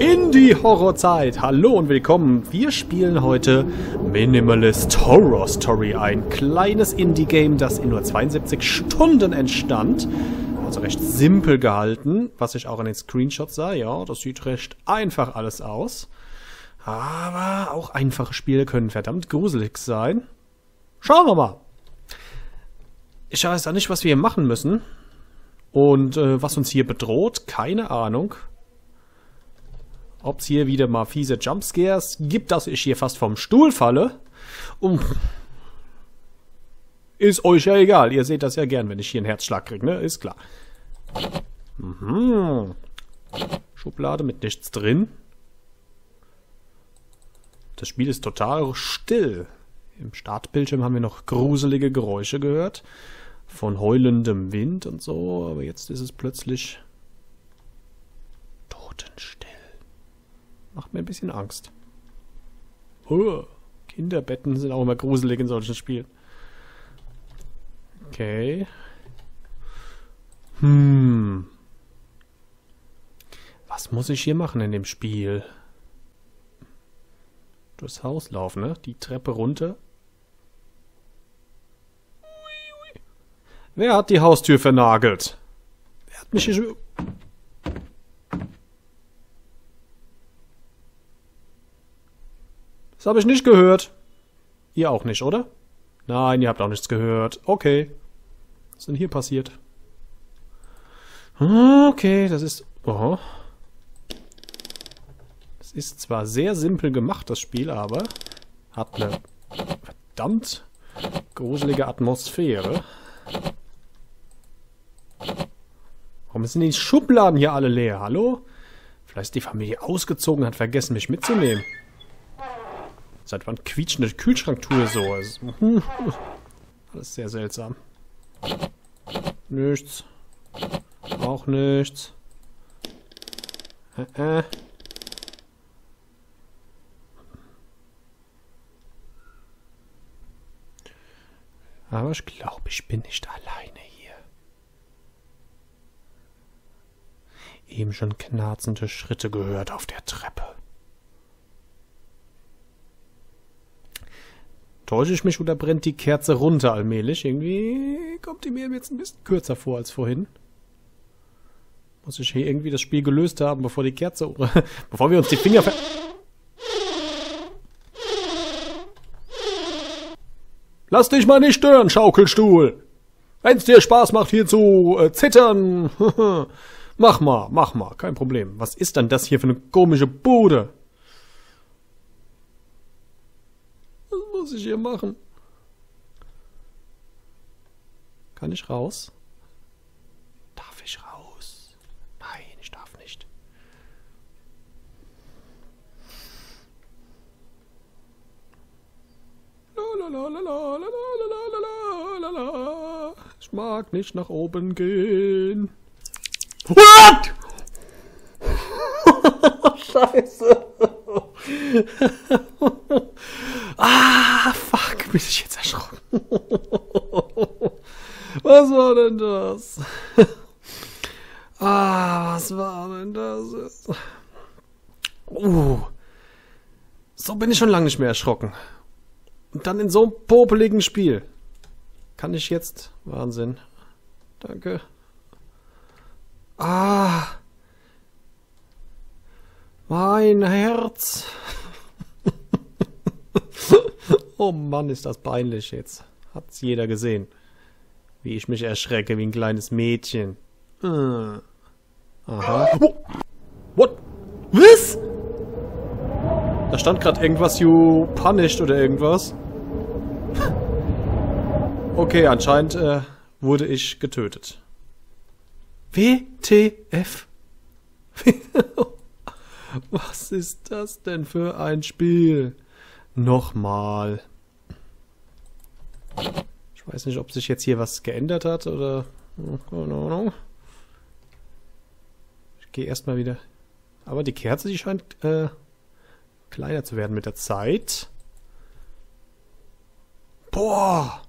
In die Horrorzeit! Hallo und willkommen! Wir spielen heute Minimalist Horror Story, ein kleines Indie-Game, das in nur 72 Stunden entstand. Also recht simpel gehalten, was ich auch in den Screenshots sah. Ja, das sieht recht einfach alles aus. Aber auch einfache Spiele können verdammt gruselig sein. Schauen wir mal! Ich weiß ja nicht, was wir hier machen müssen und was uns hier bedroht. Keine Ahnung. Ob es hier wieder mal fiese Jumpscares gibt, dass ich hier fast vom Stuhl falle. Und ist euch ja egal. Ihr seht das ja gern, wenn ich hier einen Herzschlag kriege, ne? Ist klar. Mhm. Schublade mit nichts drin. Das Spiel ist total still. Im Startbildschirm haben wir noch gruselige Geräusche gehört. Von heulendem Wind und so. Aber jetzt ist es plötzlich totenstill. Macht mir ein bisschen Angst. Oh, Kinderbetten sind auch immer gruselig in solchen Spielen. Okay. Was muss ich hier machen in dem Spiel? Durchs Haus laufen, ne? Die Treppe runter. Wer hat die Haustür vernagelt? Wer hat mich hier... Das habe ich nicht gehört. Ihr auch nicht, oder? Nein, ihr habt auch nichts gehört. Okay. Was ist denn hier passiert? Okay, das ist... Oh. Das ist zwar sehr simpel gemacht, das Spiel, aber hat eine verdammt gruselige Atmosphäre. Warum sind die Schubladen hier alle leer? Hallo? Vielleicht ist die Familie ausgezogen, hat vergessen, mich mitzunehmen. Seit wann quietscht eine Kühlschranktür so? Also, alles sehr seltsam. Nichts. Auch nichts. Aber ich glaube, ich bin nicht alleine hier. Eben schon knarzende Schritte gehört auf der Treppe. Täusche ich mich oder brennt die Kerze runter allmählich? Irgendwie kommt die mir jetzt ein bisschen kürzer vor als vorhin. Muss ich hier irgendwie das Spiel gelöst haben, bevor die Kerze... bevor wir uns die Finger ver... Lass dich mal nicht stören, Schaukelstuhl! Wenn's dir Spaß macht, hier zu zittern! mach mal, kein Problem. Was ist denn das hier für eine komische Bude? Was muss ich hier machen? Kann ich raus? Darf ich raus? Nein, ich darf nicht. Ich mag nicht nach oben gehen. What? Scheiße. Ah, fuck, bin ich jetzt erschrocken. Was war denn das? So bin ich schon lange nicht mehr erschrocken. Und dann in so einem popeligen Spiel. Kann ich jetzt... Wahnsinn. Danke. Ah. Mein Herz. Oh Mann, ist das peinlich jetzt. Hat's jeder gesehen. Wie ich mich erschrecke, wie ein kleines Mädchen. Aha. Oh. What? Was? Da stand gerade irgendwas, you punished oder irgendwas. Okay, anscheinend wurde ich getötet. WTF? Was ist das denn für ein Spiel? Nochmal. Ich weiß nicht, ob sich jetzt hier was geändert hat oder... Ich gehe erstmal wieder... Aber die Kerze, die scheint kleiner zu werden mit der Zeit. Boah!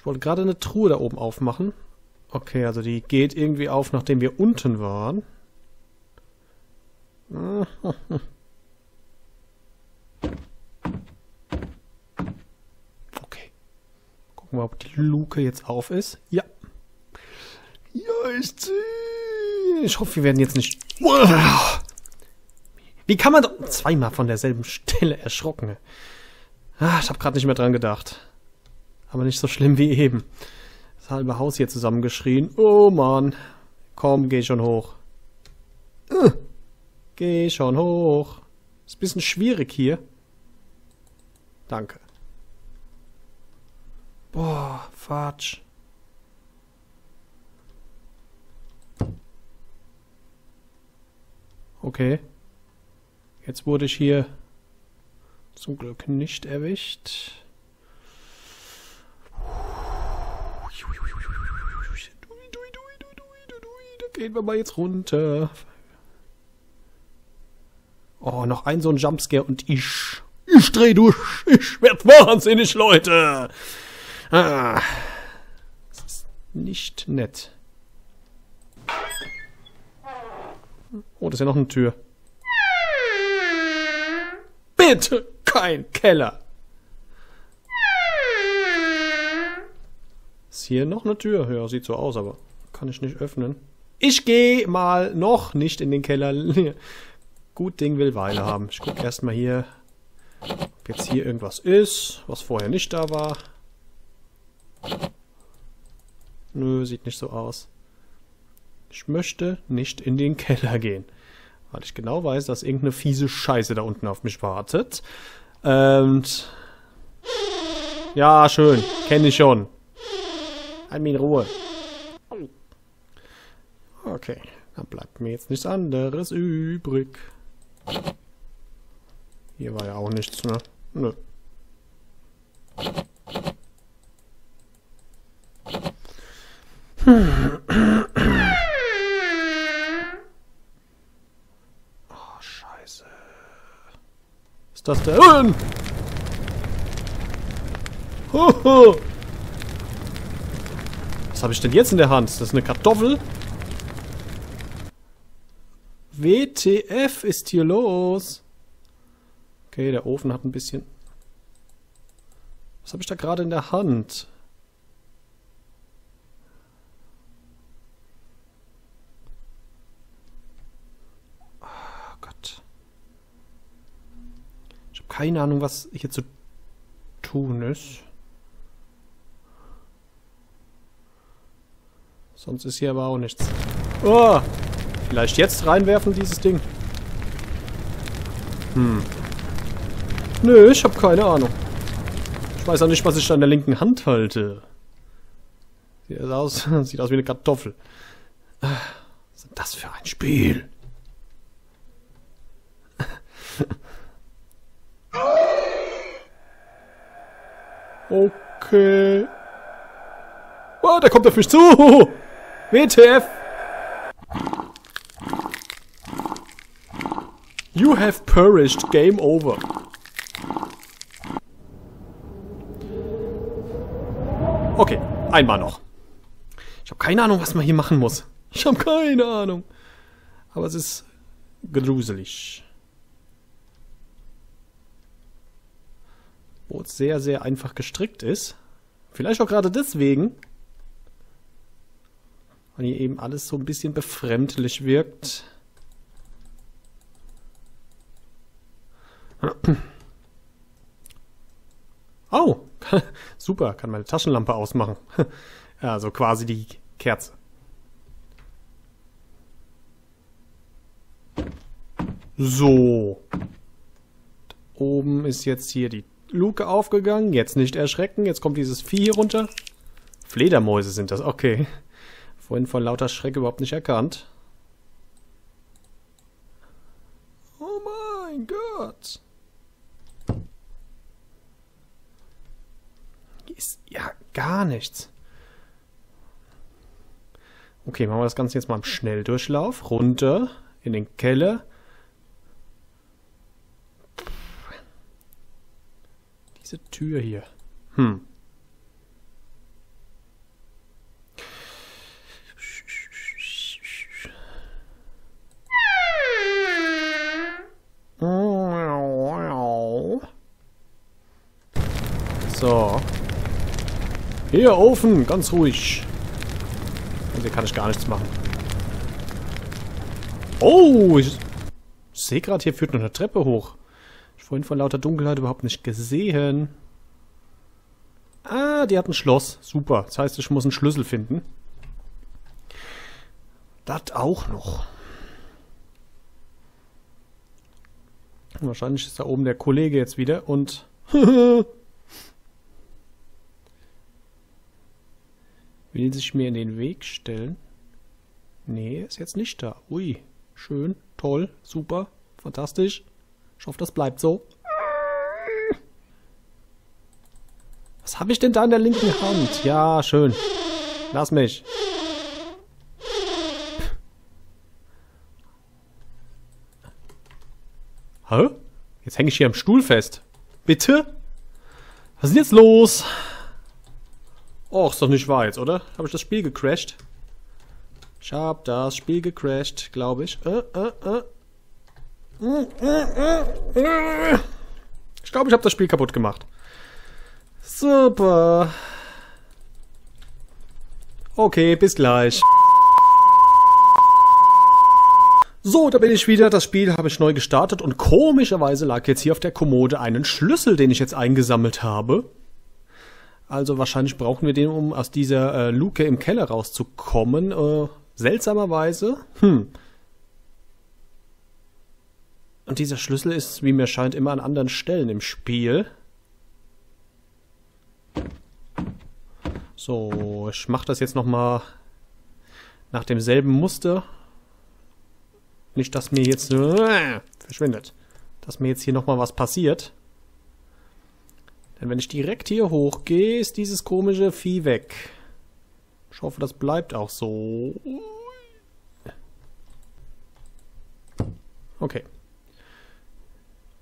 Ich wollte gerade eine Truhe da oben aufmachen. Okay, also die geht irgendwie auf, nachdem wir unten waren. Okay. Gucken wir, ob die Luke jetzt auf ist. Ja. Ja, ich zieh. Ich hoffe, wir werden jetzt nicht... Wie kann man doch zweimal von derselben Stelle erschrocken? Ich habe gerade nicht mehr dran gedacht. Aber nicht so schlimm wie eben. Das halbe Haus hier zusammengeschrien. Oh Mann. Komm, geh schon hoch. Geh schon hoch. Ist ein bisschen schwierig hier. Danke. Boah, Fatsch. Okay. Jetzt wurde ich hier zum Glück nicht erwischt. Da gehen wir mal jetzt runter. Oh, noch ein so ein Jumpscare und ich dreh durch. Ich werd wahnsinnig, Leute. Das ist nicht nett. Oh, das ist ja noch eine Tür. Bitte kein Keller. Ist hier noch eine Tür? Ja, sieht so aus, aber kann ich nicht öffnen. Ich gehe mal noch nicht in den Keller. Gut Ding will Weile haben. Ich gucke erstmal hier, ob jetzt hier irgendwas ist, was vorher nicht da war. Nö, sieht nicht so aus. Ich möchte nicht in den Keller gehen, weil ich genau weiß, dass irgendeine fiese Scheiße da unten auf mich wartet. Und ja, schön. Kenne ich schon. Halt mich in Ruhe. Okay, dann bleibt mir jetzt nichts anderes übrig. Hier war ja auch nichts, ne? Nö. Oh, Scheiße. Ist das der... Hoho! Was habe ich denn jetzt in der Hand? Ist das eine Kartoffel? WTF ist hier los? Okay, der Ofen hat ein bisschen... Was habe ich da gerade in der Hand? Oh Gott. Ich habe keine Ahnung, was hier zu tun ist. Sonst ist hier aber auch nichts. Oh! Vielleicht jetzt reinwerfen, dieses Ding. Nö, ich habe keine Ahnung. Ich weiß auch nicht, was ich da in der linken Hand halte. Sieht aus wie eine Kartoffel. Was ist denn das für ein Spiel? Okay. Oh, der kommt auf mich zu. WTF. You have perished. Game over. Okay, einmal noch. Ich habe keine Ahnung, was man hier machen muss. Ich habe keine Ahnung. Aber es ist gruselig. Wo es sehr, sehr einfach gestrickt ist. Vielleicht auch gerade deswegen, weil hier eben alles so ein bisschen befremdlich wirkt. Oh, super, kann meine Taschenlampe ausmachen. Also quasi die Kerze. So. Oben ist jetzt hier die Luke aufgegangen. Jetzt nicht erschrecken. Jetzt kommt dieses Vieh hier runter. Fledermäuse sind das, okay. Vorhin vor lauter Schreck überhaupt nicht erkannt. Oh mein Gott. Ist ja gar nichts. Okay, machen wir das Ganze jetzt mal im Schnelldurchlauf. Runter in den Keller. Diese Tür hier. Hier, Ofen, ganz ruhig. Und hier kann ich gar nichts machen. Oh, ich sehe gerade, hier führt noch eine Treppe hoch. Ich habe vorhin vor lauter Dunkelheit überhaupt nicht gesehen. Ah, die hat ein Schloss. Super, das heißt, ich muss einen Schlüssel finden. Das auch noch. Wahrscheinlich ist da oben der Kollege jetzt wieder und... Will sich mir in den Weg stellen? Nee, ist jetzt nicht da. Ui, schön, toll, super, fantastisch. Ich hoffe, das bleibt so. Was habe ich denn da in der linken Hand? Ja, schön. Lass mich. Hä? Jetzt hänge ich hier am Stuhl fest. Bitte? Was ist denn jetzt los? Och, ist doch nicht wahr jetzt, oder? Habe ich das Spiel gecrasht? Ich habe das Spiel gecrasht, glaube ich. Ich glaube, ich habe das Spiel kaputt gemacht. Super. Okay, bis gleich. So, da bin ich wieder. Das Spiel habe ich neu gestartet und komischerweise lag jetzt hier auf der Kommode einen Schlüssel, den ich jetzt eingesammelt habe. Also wahrscheinlich brauchen wir den, um aus dieser Luke im Keller rauszukommen. Seltsamerweise. Und dieser Schlüssel ist, wie mir scheint, immer an anderen Stellen im Spiel. So, ich mache das jetzt nochmal nach demselben Muster. Nicht, dass mir jetzt verschwindet. Dass mir jetzt hier nochmal was passiert. Denn wenn ich direkt hier hochgehe, ist dieses komische Vieh weg. Ich hoffe, das bleibt auch so. Okay.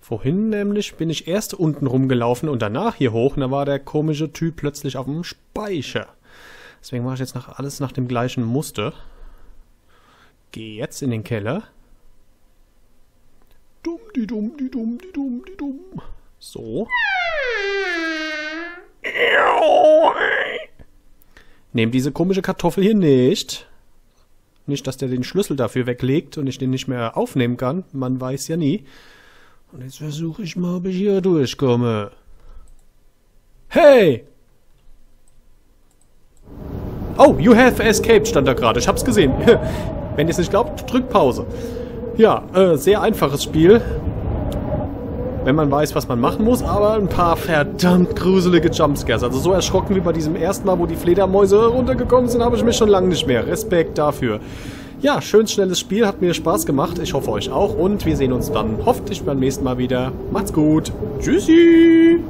Vorhin nämlich bin ich erst unten rumgelaufen und danach hier hoch. Und da war der komische Typ plötzlich auf dem Speicher. Deswegen mache ich jetzt alles nach dem gleichen Muster. Geh jetzt in den Keller. Dumm-di-dumm-di-dumm-di-dumm-di-dumm. So. Nehm diese komische Kartoffel hier nicht. Nicht, dass der den Schlüssel dafür weglegt und ich den nicht mehr aufnehmen kann. Man weiß ja nie. Und jetzt versuche ich mal, ob ich hier durchkomme. Hey! Oh, you have escaped, stand da gerade. Ich hab's gesehen. Wenn ihr es nicht glaubt, drückt Pause. Ja, sehr einfaches Spiel. Wenn man weiß, was man machen muss, aber ein paar verdammt gruselige Jumpscares. Also so erschrocken wie bei diesem ersten Mal, wo die Fledermäuse runtergekommen sind, habe ich mich schon lange nicht mehr. Respekt dafür. Ja, schön schnelles Spiel, hat mir Spaß gemacht. Ich hoffe euch auch und wir sehen uns dann hoffentlich beim nächsten Mal wieder. Macht's gut. Tschüssi.